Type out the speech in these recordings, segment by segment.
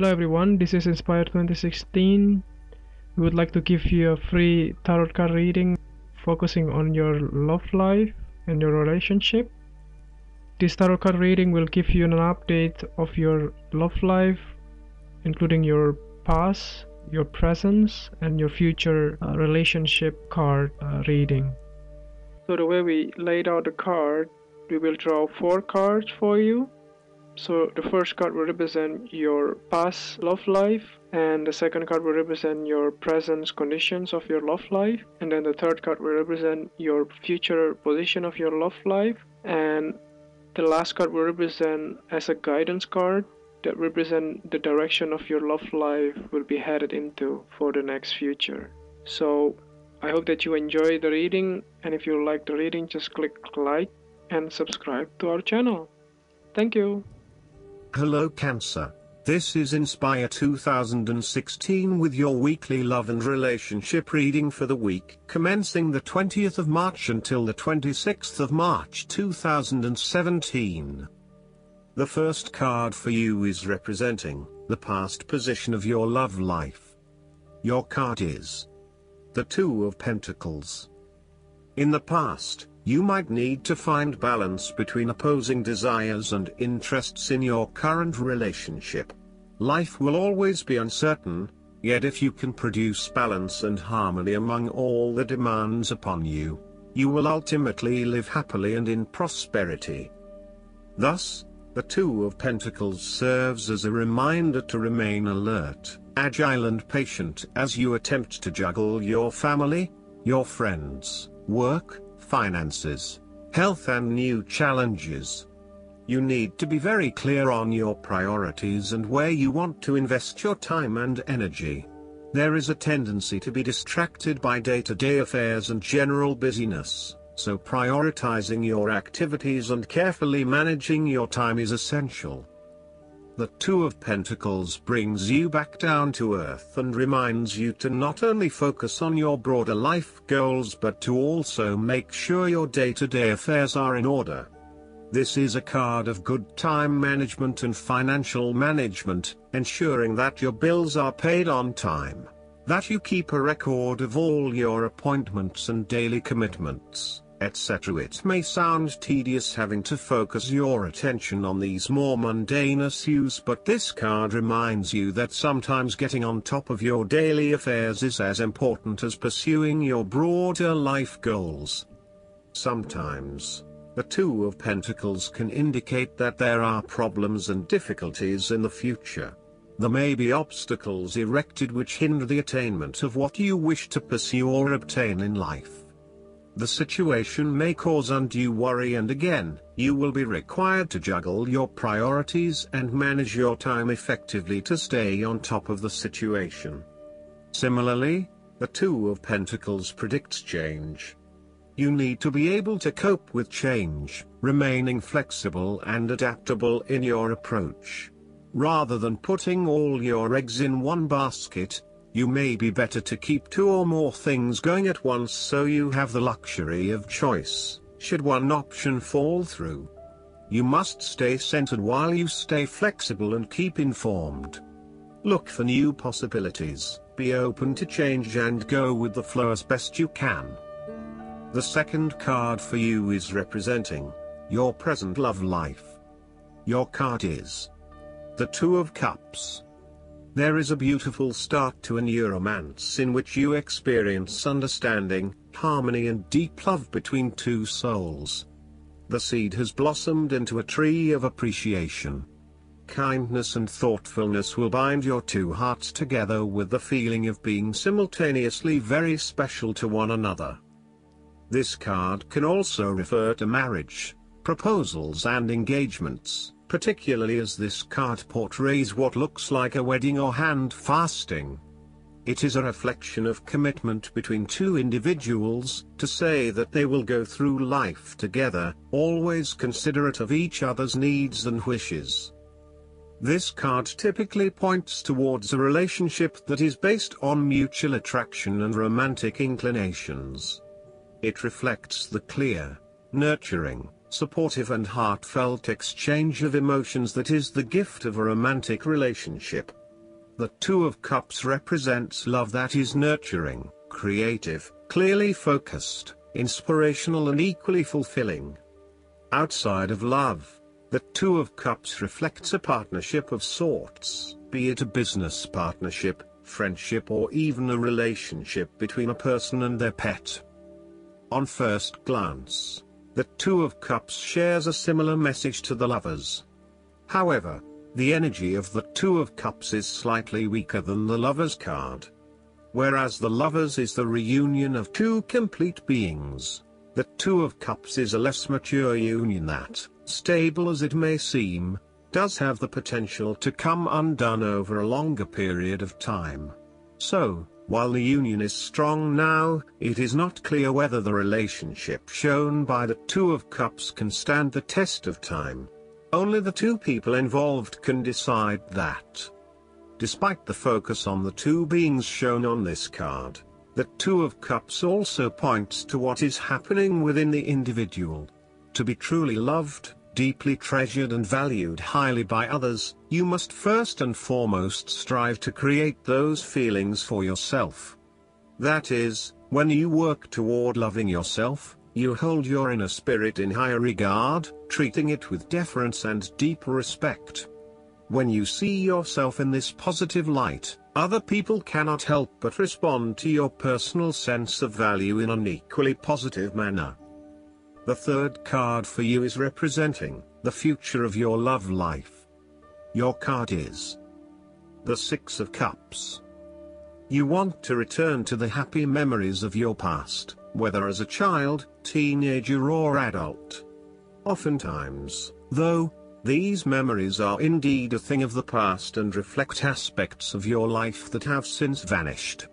Hello everyone, this is Inspire 2016. We would like to give you a free tarot card reading focusing on your love life and your relationship. This tarot card reading will give you an update of your love life, including your past, your present, and your future relationship card reading. So the way we laid out the card, we will draw 4 cards for you. So the first card will represent your past love life, and the second card will represent your present conditions of your love life, and then the third card will represent your future position of your love life, and the last card will represent as a guidance card that represents the direction of your love life will be headed into for the next future. So I hope that you enjoy the reading, and if you like the reading, just click like and subscribe to our channel. Thank you. Hello Cancer, this is Inspire 2016 with your weekly love and relationship reading for the week commencing the 20th of March until the 26th of March 2017. The first card for you is representing the past position of your love life. Your card is the Two of Pentacles. In the past, you might need to find balance between opposing desires and interests in your current relationship. Life will always be uncertain, yet if you can produce balance and harmony among all the demands upon you, you will ultimately live happily and in prosperity. Thus, the Two of Pentacles serves as a reminder to remain alert, agile and patient as you attempt to juggle your family, your friends, work, finances, health and new challenges. You need to be very clear on your priorities and where you want to invest your time and energy. There is a tendency to be distracted by day-to-day affairs and general busyness, so prioritizing your activities and carefully managing your time is essential. The Two of Pentacles brings you back down to earth and reminds you to not only focus on your broader life goals but to also make sure your day-to-day affairs are in order. This is a card of good time management and financial management, ensuring that your bills are paid on time, that you keep a record of all your appointments and daily commitments, etc. It may sound tedious having to focus your attention on these more mundane issues, but this card reminds you that sometimes getting on top of your daily affairs is as important as pursuing your broader life goals. Sometimes, the Two of Pentacles can indicate that there are problems and difficulties in the future. There may be obstacles erected which hinder the attainment of what you wish to pursue or obtain in life. The situation may cause undue worry, and again, you will be required to juggle your priorities and manage your time effectively to stay on top of the situation. Similarly, the Two of Pentacles predicts change. You need to be able to cope with change, remaining flexible and adaptable in your approach. Rather than putting all your eggs in one basket, you may be better to keep 2 or more things going at once so you have the luxury of choice, should one option fall through. You must stay centered while you stay flexible and keep informed. Look for new possibilities, be open to change and go with the flow as best you can. The second card for you is representing your present love life. Your card is the Two of Cups. There is a beautiful start to a new romance in which you experience understanding, harmony and deep love between 2 souls. The seed has blossomed into a tree of appreciation. Kindness and thoughtfulness will bind your 2 hearts together with the feeling of being simultaneously very special to one another. This card can also refer to marriage, proposals and engagements, particularly as this card portrays what looks like a wedding or hand fasting. It is a reflection of commitment between 2 individuals to say that they will go through life together, always considerate of each other's needs and wishes. This card typically points towards a relationship that is based on mutual attraction and romantic inclinations. It reflects the clear, nurturing, supportive and heartfelt exchange of emotions that is the gift of a romantic relationship. The Two of Cups represents love that is nurturing, creative, clearly focused, inspirational and equally fulfilling. Outside of love, the Two of Cups reflects a partnership of sorts, be it a business partnership, friendship or even a relationship between a person and their pet. On first glance, the Two of Cups shares a similar message to the Lovers. However, the energy of the Two of Cups is slightly weaker than the Lovers card. Whereas the Lovers is the reunion of two complete beings, the Two of Cups is a less mature union that, stable as it may seem, does have the potential to come undone over a longer period of time. So, while the union is strong now, it is not clear whether the relationship shown by the Two of Cups can stand the test of time. Only the two people involved can decide that. Despite the focus on the two beings shown on this card, the Two of Cups also points to what is happening within the individual. To be truly loved, deeply treasured and valued highly by others, you must first and foremost strive to create those feelings for yourself. That is, when you work toward loving yourself, you hold your inner spirit in higher regard, treating it with deference and deep respect. When you see yourself in this positive light, other people cannot help but respond to your personal sense of value in an equally positive manner. The third card for you is representing the future of your love life. Your card is the Six of Cups. You want to return to the happy memories of your past, whether as a child, teenager or adult. Oftentimes, though, these memories are indeed a thing of the past and reflect aspects of your life that have since vanished.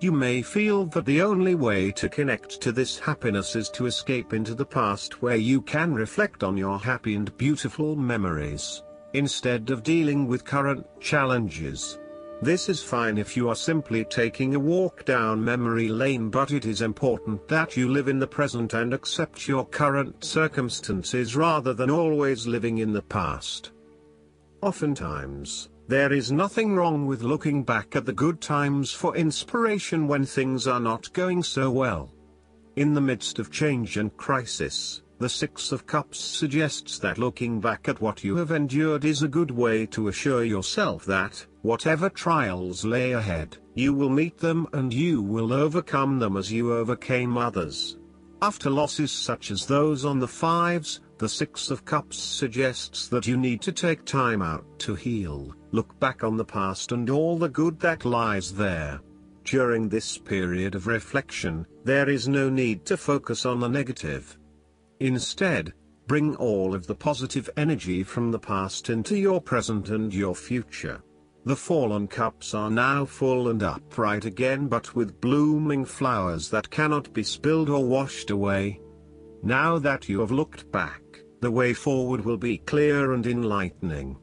You may feel that the only way to connect to this happiness is to escape into the past where you can reflect on your happy and beautiful memories, instead of dealing with current challenges. This is fine if you are simply taking a walk down memory lane, but it is important that you live in the present and accept your current circumstances rather than always living in the past. Oftentimes, there is nothing wrong with looking back at the good times for inspiration when things are not going so well. In the midst of change and crisis, the Six of Cups suggests that looking back at what you have endured is a good way to assure yourself that, whatever trials lay ahead, you will meet them and you will overcome them as you overcame others. After losses such as those on the fives, the Six of Cups suggests that you need to take time out to heal, look back on the past and all the good that lies there. During this period of reflection, there is no need to focus on the negative. Instead, bring all of the positive energy from the past into your present and your future. The fallen cups are now full and upright again, but with blooming flowers that cannot be spilled or washed away. Now that you have looked back, the way forward will be clear and enlightening.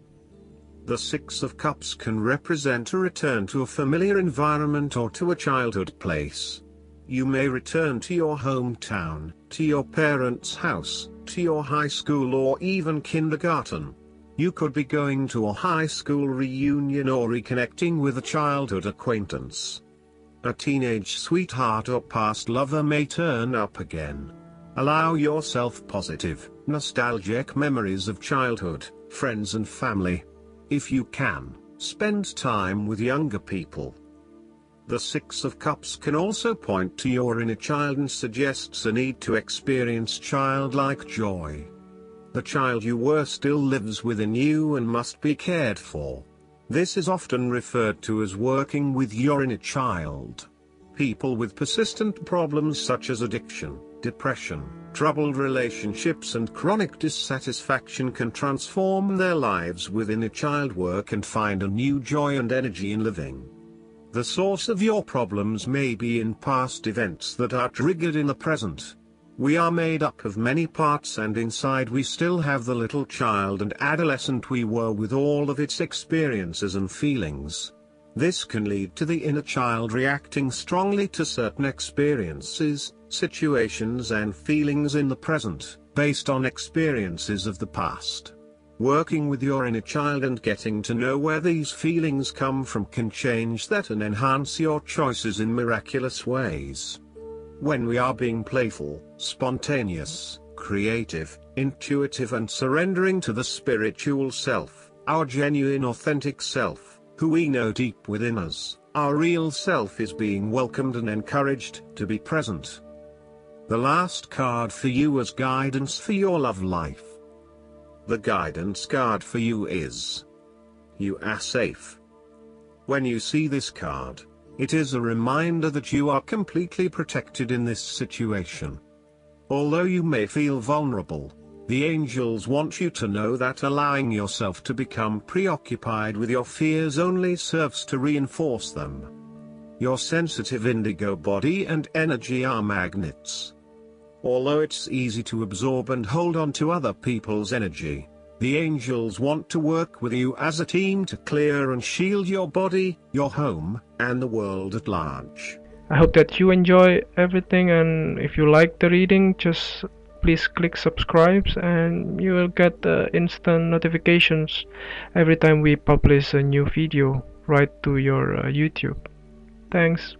The Six of Cups can represent a return to a familiar environment or to a childhood place. You may return to your hometown, to your parents' house, to your high school or even kindergarten. You could be going to a high school reunion or reconnecting with a childhood acquaintance. A teenage sweetheart or past lover may turn up again. Allow yourself positive, nostalgic memories of childhood, friends and family. If you can, spend time with younger people. The Six of Cups can also point to your inner child and suggests a need to experience childlike joy. The child you were still lives within you and must be cared for. This is often referred to as working with your inner child. People with persistent problems such as addiction, depression, troubled relationships and chronic dissatisfaction can transform their lives with inner child work and find a new joy and energy in living. The source of your problems may be in past events that are triggered in the present. We are made up of many parts and inside we still have the little child and adolescent we were with all of its experiences and feelings. This can lead to the inner child reacting strongly to certain experiences, situations and feelings in the present, based on experiences of the past. Working with your inner child and getting to know where these feelings come from can change that and enhance your choices in miraculous ways. When we are being playful, spontaneous, creative, intuitive and surrendering to the spiritual self, our genuine authentic self, who we know deep within us, our real self is being welcomed and encouraged to be present. The last card for you is guidance for your love life. The guidance card for you is, you are safe. When you see this card, it is a reminder that you are completely protected in this situation. Although you may feel vulnerable, the angels want you to know that allowing yourself to become preoccupied with your fears only serves to reinforce them. Your sensitive indigo body and energy are magnets. Although it's easy to absorb and hold on to other people's energy, the angels want to work with you as a team to clear and shield your body, your home, and the world at large. I hope that you enjoy everything, and if you like the reading, just please click subscribe and you will get instant notifications every time we publish a new video right to your YouTube. Thanks.